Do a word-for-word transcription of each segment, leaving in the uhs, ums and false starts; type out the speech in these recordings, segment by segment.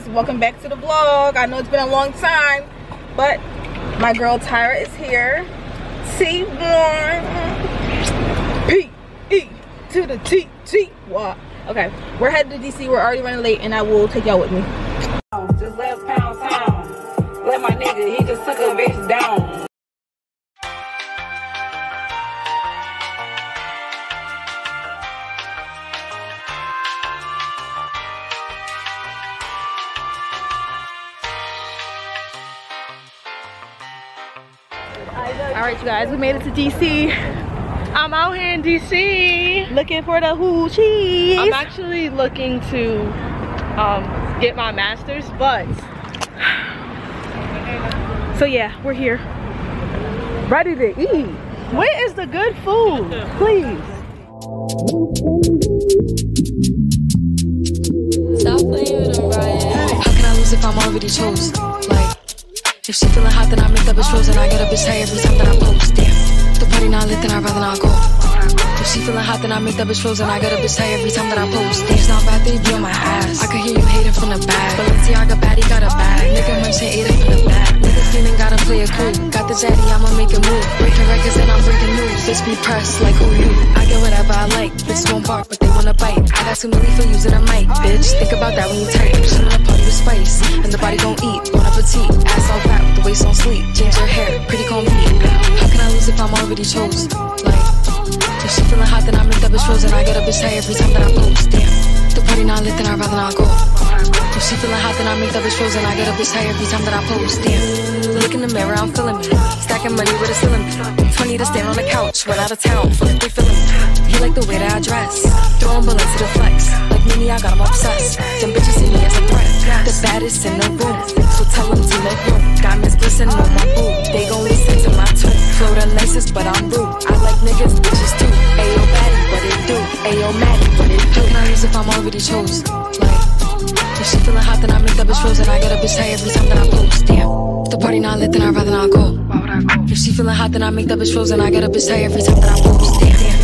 guys, welcome back to the vlog. I know it's been a long time, but my girl Tyra is here. T one P E to the T T Y. Okay, we're headed to D C. We're already running late, and I will take y'all with me. Just left Pound Town. Let my nigga, he just took a bitch down. Alright you guys, we made it to D C. I'm out here in D C looking for the hoochies. I'm actually looking to um, get my master's, but so yeah, we're here. Ready to eat. Where is the good food? Please. Stop playing with them, Ryan. How can I lose if I'm already chosen? Like, if she feeling hot, then I make that bitch frozen. I get a bitch high every time that I post. Damn, the party not lit, then I'd rather not go. If she feeling hot, then I make that bitch frozen. I get a bitch high every time that I post. Damn, it's not bad, they be on my ass. I could hear you hating from the back. Balenciaga baddie got a bag. Nigga merchant ate up in the back. Nigga feeling gotta play it cool. Got the daddy, I'ma make a move. Breaking records and I'm breaking news. Just be pressed like who you. I get whatever I like. Bitch don't bark, but they wanna bite. I got too many for using a mic, bitch. Think about that when you tight. She wanna party with spice, and the body gon' eat. Bon appetit. Ass all fat with the waist on sleep. Ginger hair, pretty gon' be. How can I lose if I'm already chosen? Like, if she feeling hot, then I make that bitch frozen. I get a bitch high every time that I post. Damn, the party not lit, then I'd rather not go. If she feeling hot, then I make that bitch frozen. I get a bitch high every time that I post. Damn, look in the mirror, I'm feeling me. Stacking money with a ceiling. twenty to stand on the couch, went out of town. Flip they feeling me. He like the way that I dress. Throwing bullets to the flex. Like Mimi, I got him obsessed. Them bitches see me as a threat. The baddest in the room, so tell them to make room. Got Miss Bliss and no my boo. They gon' listen to my tune. Float the laces, but I'm rude. I like niggas, bitches too. Ayo, baddie, what it do? Ayo, Maddie, what it do? How can I lose if I'm already chosen? Like, if she feeling hot, then I make that bitch frozen. I get a bitch high every time that I post. Damn, if the party not lit, then I'd rather not go. Why would I go? If she feeling hot, then I make that bitch frozen. I get a bitch high every time that I post. Damn, damn.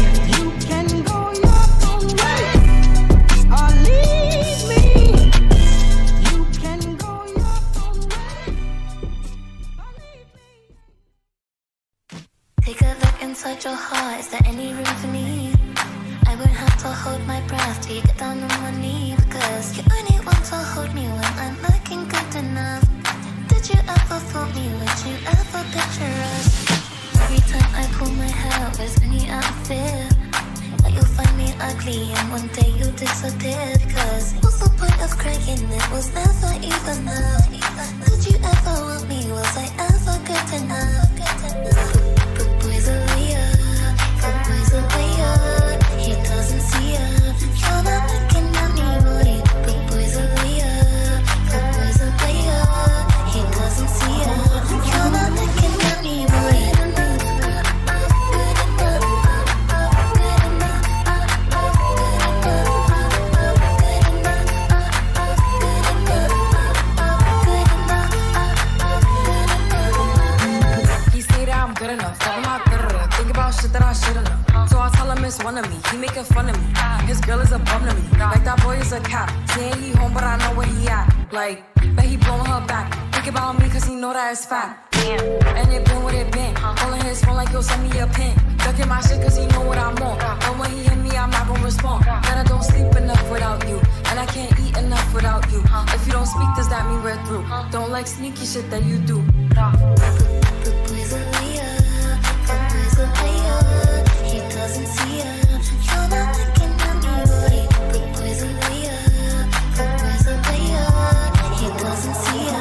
Inside your heart, is there any room for me? I won't have to hold my breath till you get down on one knee, because you only want to hold me when I'm looking good enough. Did you ever fool me? Would you ever picture us? Every time I pull my hair, there's any out of fear that you'll find me ugly and one day you'll disappear. Because what's the point of crying? It was never even enough. Did you ever want me? Was I ever good enough? One of me, he making fun of me. His girl is a bum to me. Like that boy is a cop. Saying he home, but I know where he at. Like, but he blowing her back. Think about me, cause he know that it's fat. Damn. And it been what it been. Calling his phone like yo, send me a pin. Ducking my shit cause he know what I'm on. But when he hit me, I'm not gonna respond. And I don't sleep enough without you. And I can't eat enough without you. If you don't speak, does that mean we're through? Don't like sneaky shit that you do. Doesn't see her. You're not looking at me, buddy. The boy's a liar. The boy's a liar. He doesn't see her.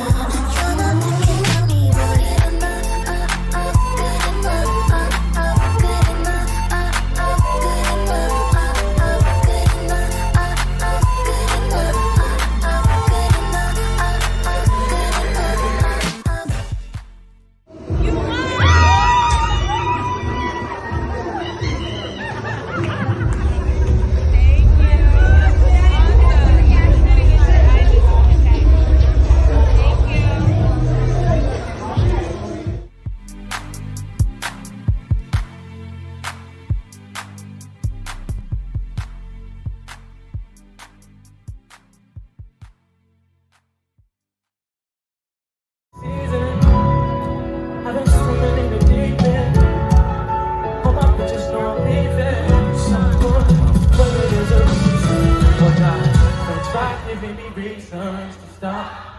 You're not looking at me, buddy. Good enough, I'm good enough, I'm good enough, I'm good enough, I'm good enough, I'm good enough, I'm good enough, I'm good enough. giving me reasons to stop.